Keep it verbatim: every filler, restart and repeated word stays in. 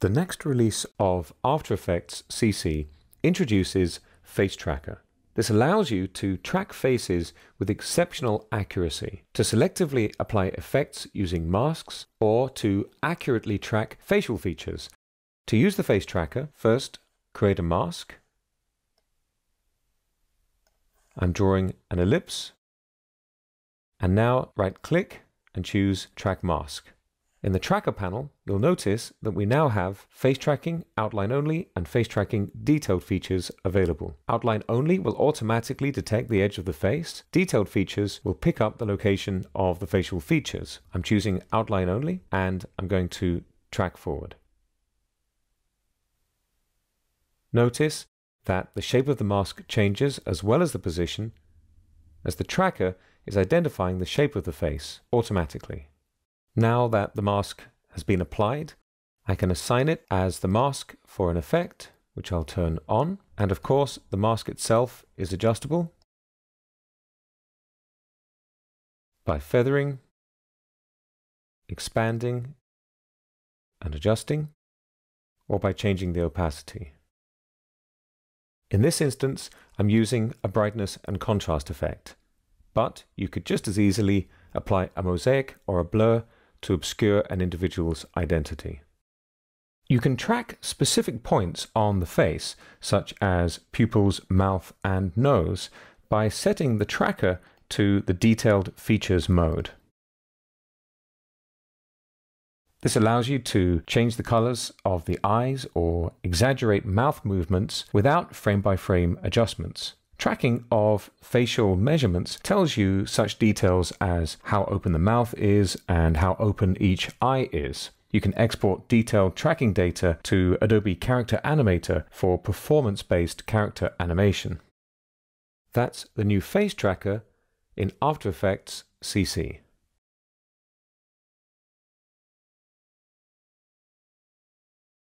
The next release of After Effects C C introduces Face Tracker. This allows you to track faces with exceptional accuracy, to selectively apply effects using masks, or to accurately track facial features. To use the Face Tracker, first create a mask. I'm drawing an ellipse. And now right-click and choose Track Mask. In the Tracker panel, you'll notice that we now have Face Tracking, Outline Only, and Face Tracking Detailed Features available. Outline Only will automatically detect the edge of the face. Detailed Features will pick up the location of the facial features. I'm choosing Outline Only, and I'm going to Track Forward. Notice that the shape of the mask changes as well as the position, as the tracker is identifying the shape of the face automatically. Now that the mask has been applied, I can assign it as the mask for an effect, which I'll turn on. And of course, the mask itself is adjustable by feathering, expanding, and adjusting, or by changing the opacity. In this instance, I'm using a brightness and contrast effect, but you could just as easily apply a mosaic or a blur to obscure an individual's identity. You can track specific points on the face, such as pupils, mouth, and nose, by setting the tracker to the Detailed Features mode. This allows you to change the colors of the eyes or exaggerate mouth movements without frame-by-frame adjustments. Tracking of facial measurements tells you such details as how open the mouth is and how open each eye is. You can export detailed tracking data to Adobe Character Animator for performance-based character animation. That's the new Face Tracker in After Effects C C.